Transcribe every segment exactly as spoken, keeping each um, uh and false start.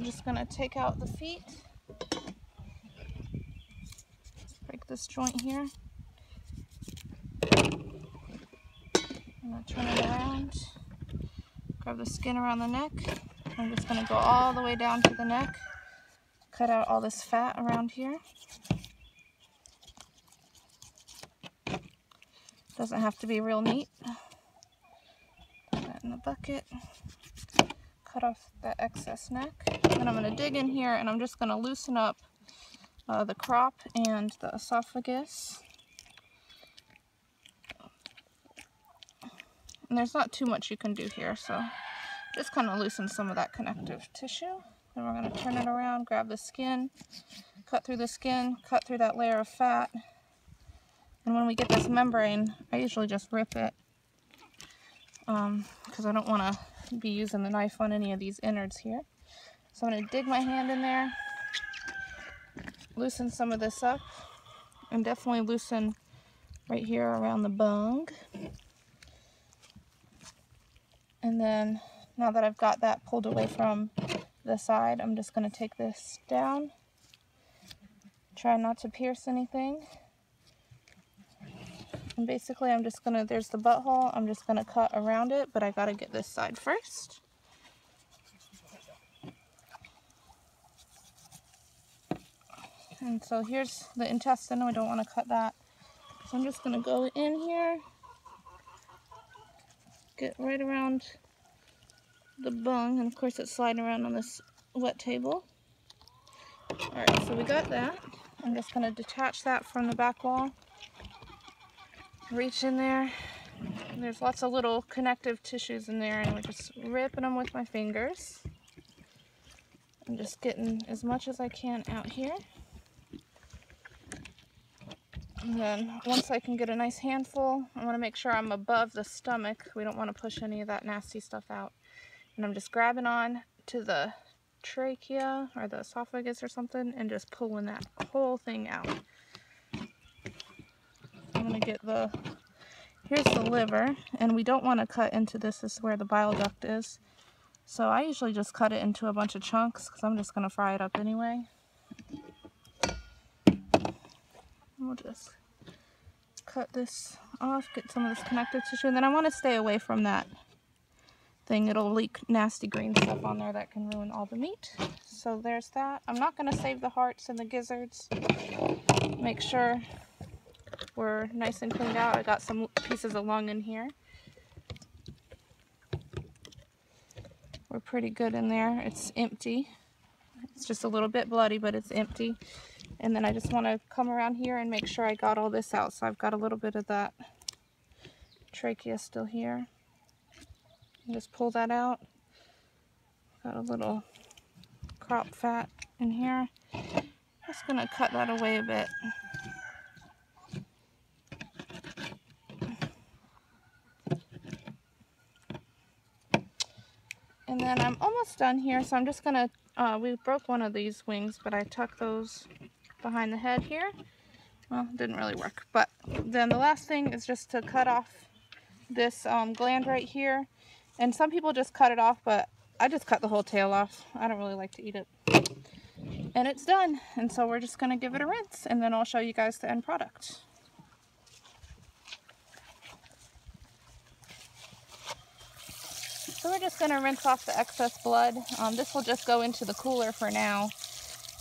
I'm just going to take out the feet. Break this joint here. I'm going to turn it around. Grab the skin around the neck. I'm just going to go all the way down to the neck. Cut out all this fat around here. Doesn't have to be real neat. Put that in the bucket. Cut off the excess neck. Then I'm going to dig in here and I'm just going to loosen up uh, the crop and the esophagus. And there's not too much you can do here, so just kind of loosen some of that connective tissue. Then we're going to turn it around, grab the skin, cut through the skin, cut through that layer of fat. And when we get this membrane, I usually just rip it um, because I don't want to be using the knife on any of these innards here. So I'm going to dig my hand in there, loosen some of this up, and definitely loosen right here around the bung. And then now that I've got that pulled away from the side, I'm just going to take this down, try not to pierce anything, and basically I'm just going to, there's the butthole, I'm just going to cut around it, but I got to get this side first. And so here's the intestine, we don't want to cut that, so I'm just going to go in here, get right around the bung, and of course it's sliding around on this wet table. Alright, so we got that. I'm just going to detach that from the back wall. Reach in there. And there's lots of little connective tissues in there, and we're just ripping them with my fingers. I'm just getting as much as I can out here. And then once I can get a nice handful, I want to make sure I'm above the stomach. We don't want to push any of that nasty stuff out. And I'm just grabbing on to the trachea or the esophagus or something and just pulling that whole thing out. I'm going to get the, here's the liver, and we don't want to cut into this. This is where the bile duct is. So I usually just cut it into a bunch of chunks because I'm just going to fry it up anyway. We'll just cut this off, get some of this connective tissue, and then I want to stay away from that thing. It'll leak nasty green stuff on there that can ruin all the meat. So there's that. I'm not going to save the hearts and the gizzards. Make sure we're nice and cleaned out. I got some pieces of lung in here. We're pretty good in there. It's empty. It's just a little bit bloody, but it's empty. And then I just want to come around here and make sure I got all this out. So I've got a little bit of that trachea still here. Just pull that out. Got a little crop fat in here. Just gonna cut that away a bit. And then I'm almost done here, so I'm just gonna, uh, we broke one of these wings, but I tucked those behind the head here. Well, it didn't really work. But then the last thing is just to cut off this um, gland right here. And some people just cut it off, but I just cut the whole tail off. I don't really like to eat it. And it's done. And so we're just going to give it a rinse, and then I'll show you guys the end product. So we're just going to rinse off the excess blood. Um, this will just go into the cooler for now,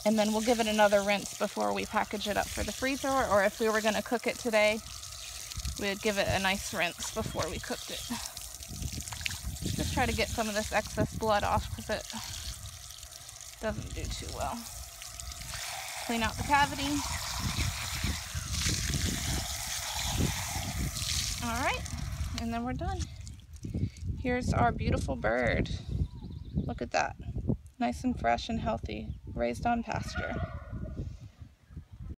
and then we'll give it another rinse before we package it up for the freezer, or if we were going to cook it today, we would give it a nice rinse before we cooked it. Just try to get some of this excess blood off because it doesn't do too well. Clean out the cavity. All right, and then we're done. Here's our beautiful bird. Look at that. Nice and fresh and healthy, raised on pasture.